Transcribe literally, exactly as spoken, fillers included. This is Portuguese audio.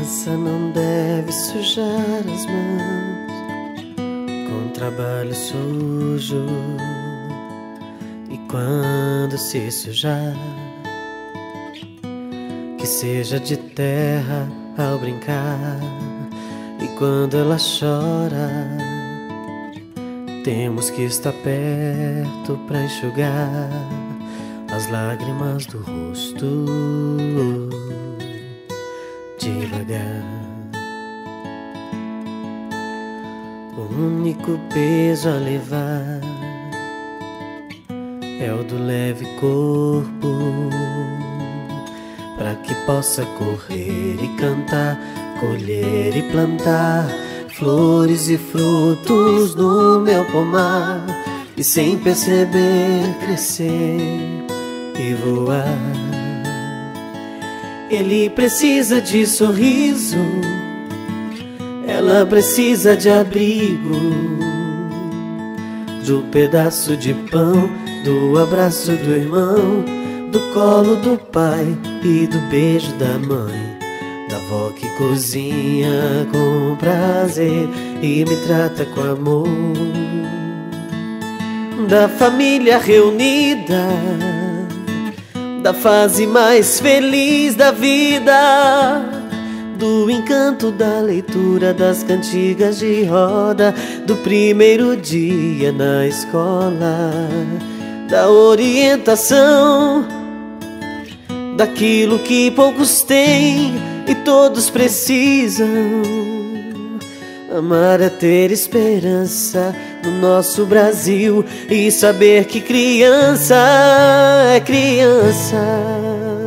criança não deve sujar as mãos com trabalho sujo, e quando se sujar, que seja de terra ao brincar. E quando ela chora, temos que estar perto para enxugar as lágrimas do rosto, devagar. O único peso a levar é o do leve corpo, para que possa correr e cantar, colher e plantar flores e frutos no meu pomar, e sem perceber crescer e voar. Ele precisa de sorriso, ela precisa de abrigo, de um pedaço de pão, do abraço do irmão, do colo do pai e do beijo da mãe, da avó que cozinha com prazer e me trata com amor, da família reunida, da fase mais feliz da vida, do encanto da leitura, das cantigas de roda, do primeiro dia na escola, da orientação, daquilo que poucos têm e todos precisam. Amar é ter esperança no nosso Brasil e saber que criança é criança.